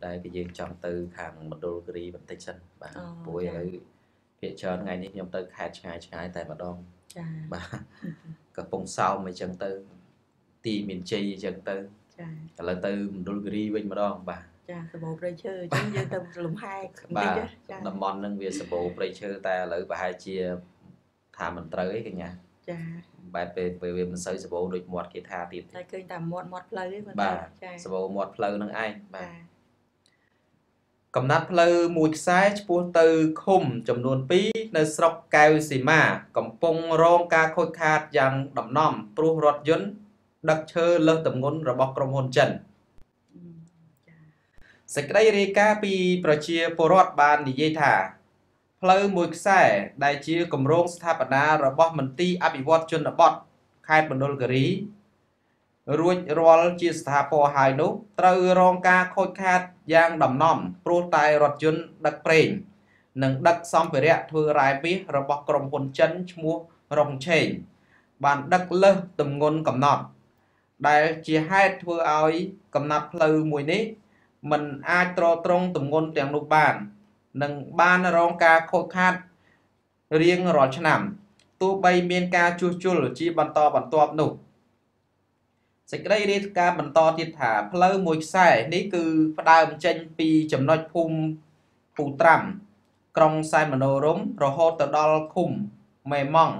đây cái dương chọn từ hàng một đô gri bằng tay chân và buổi ấy hiện cho ngày nay nhóm tới hạt ngày tại mặt đông và cả phong sau mấy chân tư thì miền chi chân tư là từ đô gri bên mặt đông và bộ chơi chứ dương tâm lùng hai và nằm mòn nâng về bộ chơi ta lấy và hai chia thả mình tới cái nhà bài về mình xây sập đôi một cái thà tiền tại cứ tạm một một plei bà sập một plei năng ai bà cầm nát plei mùi sai chua từ khum chấm nôn pí nơi sọc cao xì ma cầm pung rong ca khôi khát giang đầm nòm pru rót dấn đặc chơ lơ tầm ngôn rồi bọc trong hồn trần sạch đây rì ca pi prachia pru rót bàn đi dây thả ផ្លូវមួយខ្សែដែលជាគម្រោងស្ថាបនារបស់មន្ទីរអភិវឌ្ឍជនបទខេត្តមណ្ឌលគិរីរួចរាល់ជាស្ថាពរហើយនោះត្រូវរងការខូចខាតយ៉ាងដំណំព្រោះតែរថយន្តដឹកប្រេងនិងដឹកសម្ភារៈធ្វើរាយពាសរបស់ក្រុមហ៊ុនចិនឈ្មោះរងឆេងបានដឹកលើសទម្ងន់កំណត់ដែលជាហេតុធ្វើឲ្យកំណត់ផ្លូវមួយនេះមិនអាចទ្រទ្រង់ទម្ងន់ទាំងនោះបាន និងបានរងការខូចខាតរៀងរាល់ឆ្នាំទោះបីមានការជួសជុលជាបន្តបន្ទាប់នោះសេចក្ដិរាយការណ៍បន្តទៀតថាផ្លូវមួយខ្សែនេះគឺផ្ដើមចេញពីចំណុចភូមិពូត្រាំក្រុងសែនមនោរម្យរហូតទៅដល់ឃុំមេម៉ង់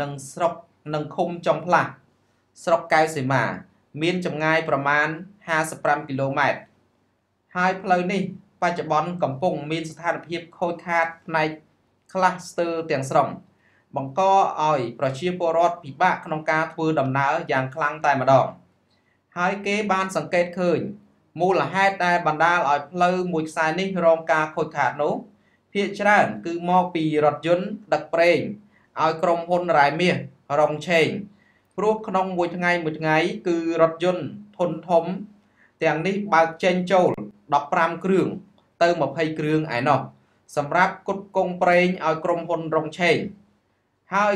និងស្រុកនិងឃុំចំផ្លាស់ស្រុកកៅសីមាមានចម្ងាយប្រមាណ 50 ផ្លូវនេះបច្ចុប្បន្នកំពុងមានស្ថានភាពខូចខាតផ្នែក cluster ទាំងស្រុង បង្កឲ្យប្រជាពលរដ្ឋពិបាកក្នុងការធ្វើដំណើរយ៉ាងខ្លាំងតែម្ដង ទៅ20គ្រឿងឯណោះសម្រាប់គុតកងប្រេងឲ្យក្រុមហ៊ុនរងឆេងហើយ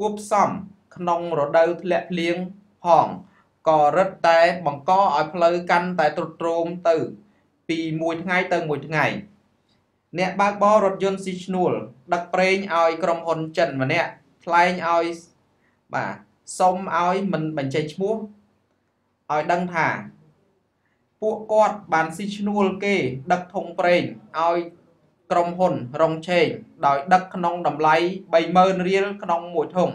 គួបសំក្នុងរដូវធ្លាក់ភ្លៀងផងក៏រឹតតែបង្កឲ្យផ្លូវកាន់តែទ្រុឌទ្រោមទៅពីមួយថ្ងៃទៅមួយថ្ងៃអ្នកបើកបររថយន្តស៊ីឈ្នួលដឹកប្រេងឲ្យក្រុមហ៊ុនចិនម្នាក់ថ្លែងឲ្យបាទសុំឲ្យមិនបញ្ចេញឈ្មោះឲ្យដឹងថា ពួកគាត់បានស៊ីឈ្នួលគេដឹកធុងប្រេងឲ្យក្រុមហ៊ុនរងឆេងដោយដឹកក្នុងតម្លៃ 30,000 រៀលក្នុងមួយធុង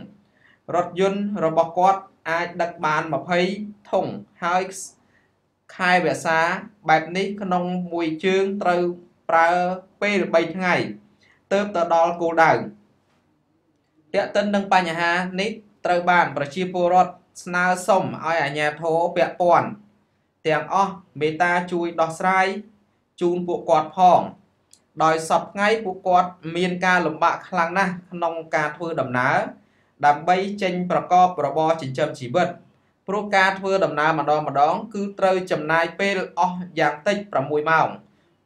រថយន្តរបស់គាត់អាចដឹកបាន 20 ធុងហើយខែវស្សាបែបនេះក្នុងមួយជើងត្រូវប្រើពេល 3 ថ្ងៃទើបទៅដល់គោលដៅទាក់ទិននឹងបញ្ហានេះត្រូវបានប្រជាពលរដ្ឋស្នើសុំឲ្យអាជ្ញាធរពាក់ព័ន្ធ ទាំងអស់មេតាជួយដោះស្រាយជូនពួកគាត់ផងដោយសពថ្ងៃពួកគាត់មានការលំបាកខ្លាំងណាស់ក្នុងការធ្វើដំណើរដើម្បីចេញប្រកបរបរចិញ្ចឹមជីវិតព្រោះការធ្វើដំណើរម្ដងម្ដងគឺត្រូវចំណាយពេលអស់យ៉ាងតិច 6 ម៉ោង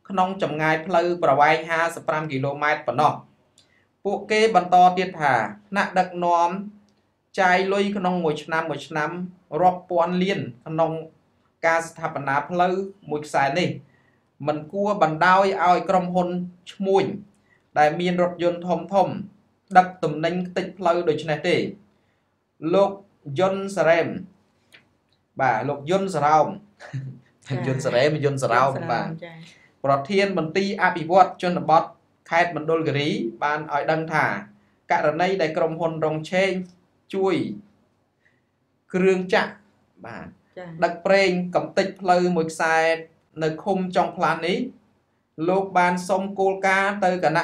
ក្នុងចម្ងាយផ្លូវប្រវែង 55 គីឡូម៉ែត្រប៉ុណ្ណោះពួកគេបន្តទៀតថាថ្នាក់ដឹកនាំចាយលុយក្នុងមួយឆ្នាំ ការស្ថាបនាផ្លូវមួយខ្សែនេះមិនគួរបណ្ដោយឲ្យក្រុមហ៊ុនឈ្មួញដែលមានរថយន្តធំ ដឹកប្រេងកំទេចផ្លូវមួយខ្សែនៅឃុំចុងផ្លាននេះលោកបានសុំគោលការណ៍ទៅគណៈ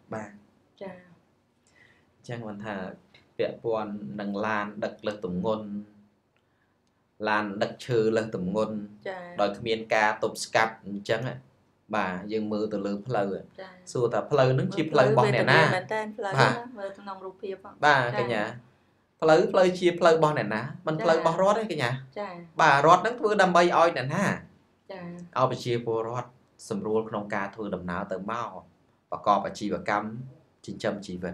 បាទចាអញ្ចឹងគាត់ថាពាក់ព័ន្ធនឹងឡានដឹកលើសទម្ងន់ឡានដឹកឈើលើសទម្ងន់ដោយគ្មានការទប់ស្កាត់អញ្ចឹង bà dương mưa từ lưỡi phơi xua ta phơi nướng chip phơi bò nè na bà cái nhà phơi phơi chip phơi bò nè na mình phơi bò rót đấy cái nhà bà rót nắng thưa đâm bay oi nè na ao bà chip bò rót sầm ruột nông ca thưa đầm náo từ mau bà cò bà chi bà cắm chín trăm chỉ vật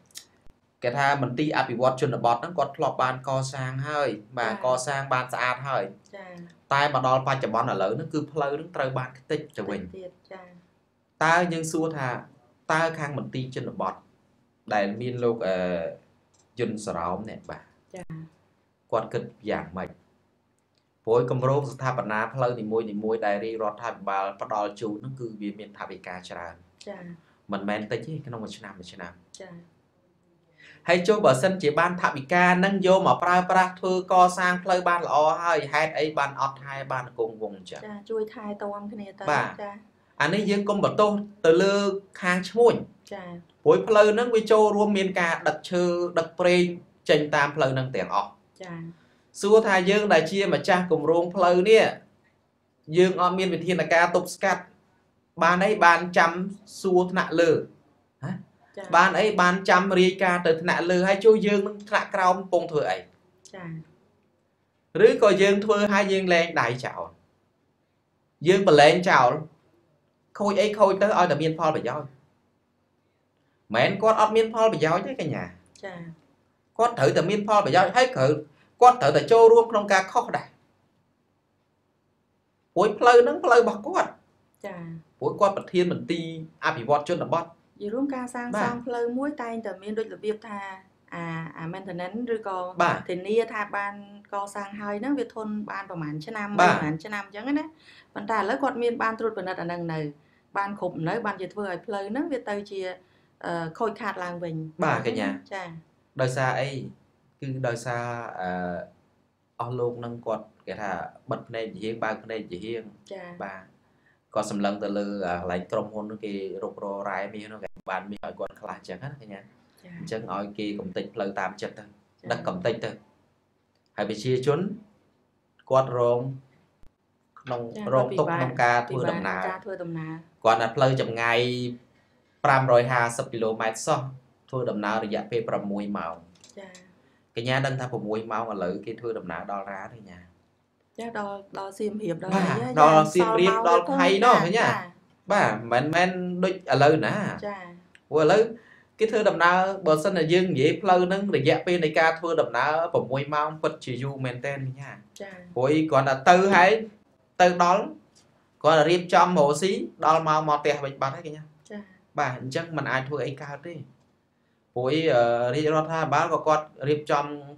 cái thà mình ti api watt chun ở bọt nó còn lọp bàn co sang hơi bà co sang bàn sạt hơi. Tai mà đo pha chụp bón ở lỡ nó cứ phơi nó trời bàn cái tích cho mình. Ta nhưng xua thà ta khang mình ti trên bọt đại miên lục dân sầu nè bà quạt kịch dạng mày bối cầm rôm tháp bạt ná phơi thì môi đại ri rót tháp bà bắt đòi chú nó cứ biến miền tháp bì cá tràn mình men tới chứ cái nông mình chăn hay cho bờ sân chỉ ban tháp bì cá nâng vô mà pra thưa co sang phơi ban lò hơi hai ấy ban ọt hai ban cùng vùng chả chui thai toam cái này ta anh ấy dương công bật tôn từ lư khang chuối, buổi pleu nâng vi châu rùa miền ca đặt chư đặt pre trình tam pleu nâng tiền ọt, xưa thay dương đại chia mà cha cùng rùa pleu nè, dương ở miền việt thiên là ca tục scat, ban ấy ban trăm xua thạ lư, ban ấy ban trăm ri ca từ thạ lư hay châu dương nâng thạ cao pong thừa ấy, rưới coi dương thưa hai dương lên đại chảo, dương bật lên chảo khôi ấy khôi tới oi là miên phò phải giỏi mẹ con ở miên phò phải giỏi chứ cả nhà con thử từ miên phò phải giỏi thấy cử con thử từ châu luôn trong ca khó đại buổi plei nó plei bọc quạt buổi quạt bật thiên mình ti api bọt chân là bọt gì luôn ca sang sang plei mũi tay từ miên đôi là biệp tha maintenance rồi còn thì nia tha ban co sang hơi nó việt thôn banประมาณชะนำ chẳng ấy đấy bản ta lấy quạt miên ban trút vào nát ở đằng này ban khủng lấy ban việt vừa plei nó việt tây chia khôi khát làng mình bà cái nhà đời xa ấy cứ đời xa ông luôn nâng quạt cái thà bật này chỉ hiên ba cái này chỉ hiên bà còn sầm lần từ lư lấy trồng hôn cái rục rò rải miên nó cái ban miên hỏi quạt khá chẳng hết cái nhà chẳng ở kia cũng tịch lời tạm chật thôi đặt cầm tịch thôi hãy bị chia chốn quạt rong rong túc nông ca thưa đồng nà còn đặt lời chậm ngày 550 km so thưa đồng nà rồi dạ phê 6 màu cái nhà đang thà 6 màu mà lỡ cái thưa đồng nà đo ra thôi nhà đo xiêm hiệp đo xiêm riết đo hay nó thế nhá bà men đôi lời nè vừa lời cái thưa đầm na bờ sân là dương dễ pleu nâng để dẹp bên này ca thưa đầm na bẩm môi mau vật chỉ du maintain nha. Hồi còn là từ hay từ đó còn là riêng trong hồ xí đó mau mò tè bạch bạch đấy nha. Bà chắc mình ai thưa ấy cao đi. Hồi riêng đó tha bá có con riêng trong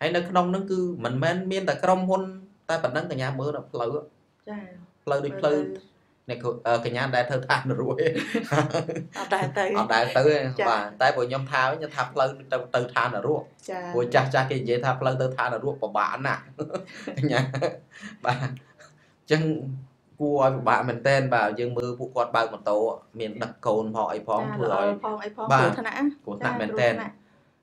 hay nơi không nâng cứ mình men miên tại krong hôn tại bản nâng cái nhà mới là plei plei đi plei này cái nhà đại thơ than rồi đại tử và tại buổi nhóm thao với nhóm tháp lớn từ than là ruộng buổi cha kia dễ tháp lớn từ than là ruộng của bạn nè nhà bà chân cua bạn mình tên bà dương mưa vụ quạt bao một tổ miền đặc cồn họ ấy phong rồi bà của tạm mình tên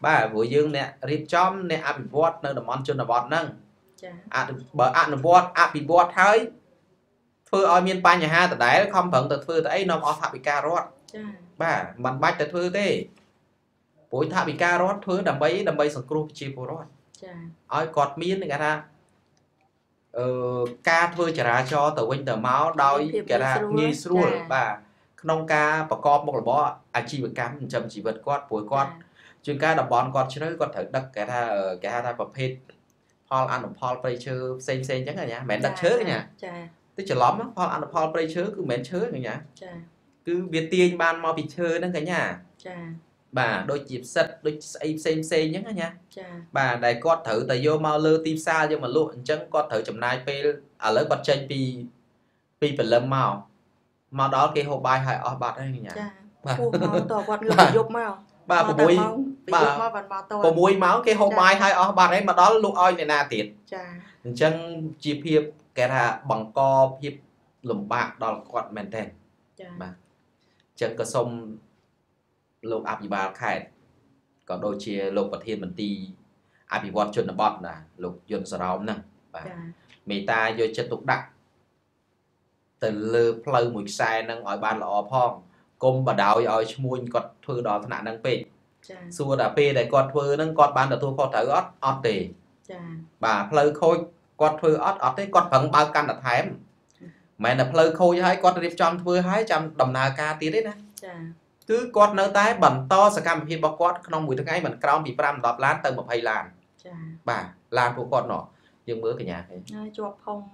Bà vô dương nè, rịp chóm nè, áp bì bọt nâng, món chân bọt nâng. Bởi áp bọt, áp bì bọt hơi. Thưa ôi miên bà nhà hai tựa đáy, không phận tựa thưa tựa nông ổ thạp bì cà rốt. Bà, mặn bạch tựa thưa tê. Bối thạp bì cà rốt thưa đầm bấy sẵn cửu bì chì bồ rốt. Ôi cọt miên nè gà ca thưa chả ra cho tựa huynh tựa máu đôi kẻ ra nghi sưu bà. Nông ca bà có một là bó à chi bà cám chầm chỉ vật con bối con chuyên ca đọc bón con chứ nó còn thử đắc cái hai ta bập hết Paul ăn Paul play chứ xem chắc là nhá mẹ đặt chớ nha tức chả lắm á Paul ăn Paul play chứ cứ mẹ chớ rồi nhá cứ biết tiền ban mau bị chớ đó cả nhà bà đôi chip sắt đôi xem nhá nha bà đại con thử tại vô mau lơ tim xa nhưng mà luôn chẳng con thử chậm nay pe à lấy con chơi pi pi phần lâm màu mà đó cái hộp bài hay ở bát đấy nhá tỏ quạt người dục màu bà có muối bà có muối máu cái hộp bài hay ở bát đấy mà đó lụa oi này na tiệt chẳng chỉ phê cái là bằng co phê lủng bạc đó quạt mền thèn mà chẳng có sông lục áp gì bà khai có đôi chia lục vật thiên mình ti áp gì bọt chuẩn là bọt là lục dồn sầu nè mày ta vô chân tục đặc từ lơ pleu một sai năng ở ban là ở phong công bà đào ở muôn con thưa đó thằng năng pe xua đã pe để con thưa năng con ban là thua con thử ót ót tề bà pleu khôi con thưa ót ót đấy con phẳng bao căn là thèm mày là pleu khôi hay con điệp chăm thưa hay chăm đầm na ca tí đấy nè cứ con nở tái bẩn to sạc cam pin bao con không mùi thằng ấy bẩn còng bị pram đọp lán từ một hay làn bà làn của con nọ dương bữa cả nhà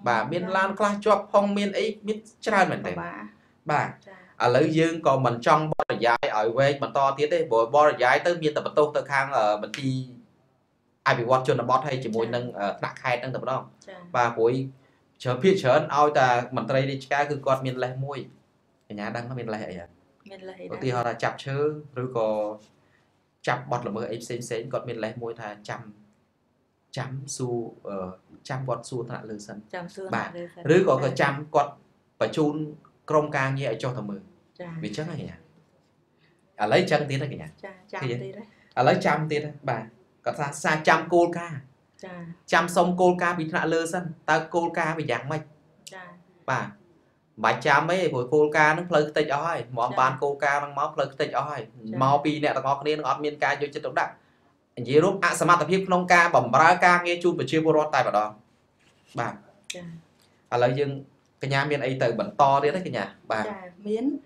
bà miên lan class cho phong miên ấy biết trai mình này bà ở lấy dương còn mình trong bò dài ở quê mà to tiếng đấy bộ bò dài tới miên tập tô tới khang ở mình đi ai bị watch cho nó bót hay chỉ muốn nâng đặt hai nâng tập đó và cuối chờ phía chờ anh ao ta mình tây đi cá cứ con miên lệ môi cả nhà đang có miên lệ à có tí họ là chập chứ rồi có chập bọt là mới ấy xén xén còn miên lệ môi là chăm chăm su chăm quạt su thà lư sân bà rứ có chăm quạt và chun krong ca như vậy cho thằng mười vì chắc là gì nhỉ à lấy chân tí đó kìa nhỉ à lấy chăm tí đó bà có ra xa chăm cô ca chăm xong cô ca bị thà lư sân ta cô ca bị giáng mày bà chăm ấy của cô ca nó phơi tây ói món bàn cô ca đang máu phơi tây ói máu pi nè ta có nên ngót miên ca vô trên đống đạn dễ rút ạ sắm mặt tập hiệp nông ca bẩm ra ca nghe chun và chia bồ rót tai vào đó bà à lấy dương cái nhà miền ấy từ bẩn to đấy đấy cái nhà bà miến